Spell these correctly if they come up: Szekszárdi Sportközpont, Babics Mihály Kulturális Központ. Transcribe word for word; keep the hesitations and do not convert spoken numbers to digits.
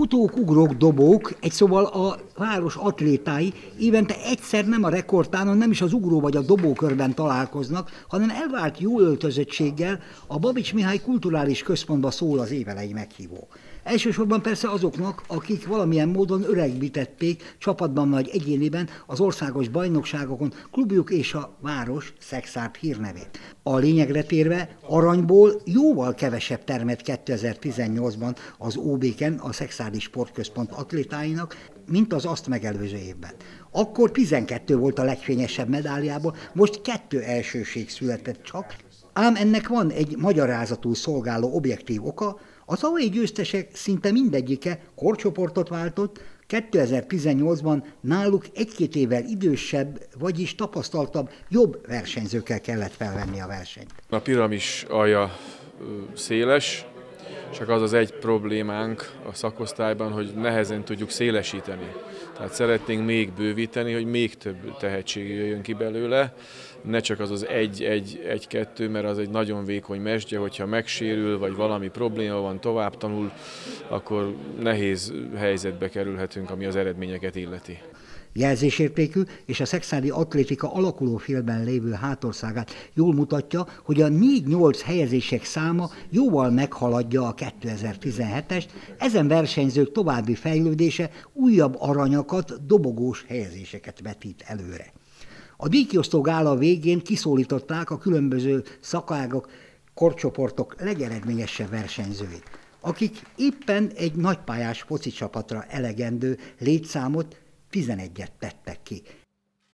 futók, ugrók, dobók, egy szóval a város atlétái évente egyszer nem a rekordtánon, nem is az ugró vagy a dobókörben találkoznak, hanem elvárt jól öltözöttséggel a Babics Mihály Kulturális Központba szól az évelei meghívó. Elsősorban persze azoknak, akik valamilyen módon öregbítették csapatban vagy egyéniben az országos bajnokságokon klubjuk és a város Szekszárd hírnevét. A lényegre térve, aranyból jóval kevesebb termet kétezer-tizennyolcban az O B-ken a Szekszárdi Sportközpont atlétáinak, mint az azt megelőző évben. Akkor tizenkettő volt a legfényesebb medáliában, most kettő elsőség született csak, ám ennek van egy magyarázatul szolgáló objektív oka, a tavalyi győztesek szinte mindegyike korcsoportot váltott, kétezer-tizennyolcban náluk egy-két évvel idősebb, vagyis tapasztaltabb, jobb versenyzőkkel kellett felvenni a versenyt. A piramis alja széles, csak az az egy problémánk a szakosztályban, hogy nehezen tudjuk szélesíteni. Tehát szeretnénk még bővíteni, hogy még több tehetség jöjjön ki belőle, ne csak az az egy-egy-egy-kettő, mert az egy nagyon vékony mesdje, hogyha megsérül, vagy valami probléma van, tovább tanul, akkor nehéz helyzetbe kerülhetünk, ami az eredményeket illeti. Jelzésértékű és a szekszárdi atlétika alakulófélben lévő hátországát jól mutatja, hogy a négy-nyolc helyezések száma jóval meghaladja a kétezer-tizenhetest, ezen versenyzők további fejlődése újabb aranyakat, dobogós helyezéseket vetít előre. A díjkiosztó gála végén kiszólították a különböző szakágok, korcsoportok legeredményesebb versenyzőit, akik éppen egy nagypályás foci csapatra elegendő létszámot tizenegyet tettek ki.